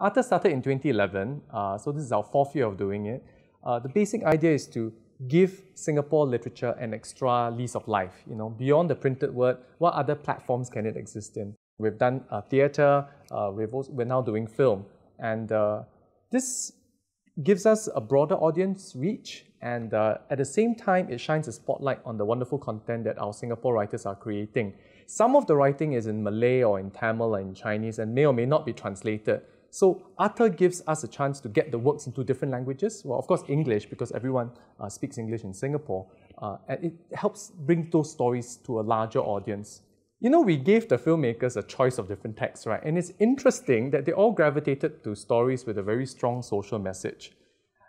UTTER started in 2011, so this is our fourth year of doing it. The basic idea is to give Singapore literature an extra lease of life. You know, beyond the printed word, what other platforms can it exist in? We've done theatre, we're now doing film, and this gives us a broader audience reach, and at the same time, it shines a spotlight on the wonderful content that our Singapore writers are creating. Some of the writing is in Malay or in Tamil or in Chinese and may or may not be translated. So UTTER gives us a chance to get the works into different languages. Well, of course, English, because everyone speaks English in Singapore. And it helps bring those stories to a larger audience. You know, we gave the filmmakers a choice of different texts, right? And it's interesting that they all gravitated to stories with a very strong social message.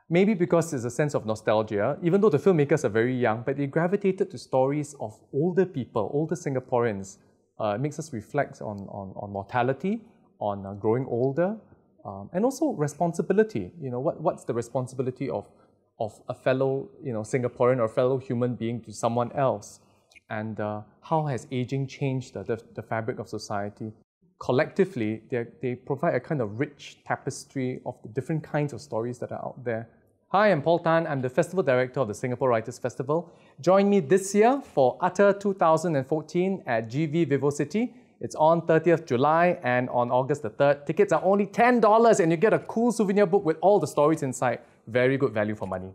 Maybe because there's a sense of nostalgia, even though the filmmakers are very young, but they gravitated to stories of older people, older Singaporeans. It makes us reflect on mortality, on growing older, and also responsibility. You know, what's the responsibility of a fellow, you know, Singaporean or fellow human being to someone else? And how has aging changed the fabric of society? Collectively, they provide a kind of rich tapestry of the different kinds of stories that are out there. Hi, I'm Paul Tan. I'm the Festival Director of the Singapore Writers' Festival. Join me this year for UTTER 2014 at GV VivoCity. It's on 30th July and on August the 3rd. Tickets are only $10 and you get a cool souvenir book with all the stories inside. Very good value for money.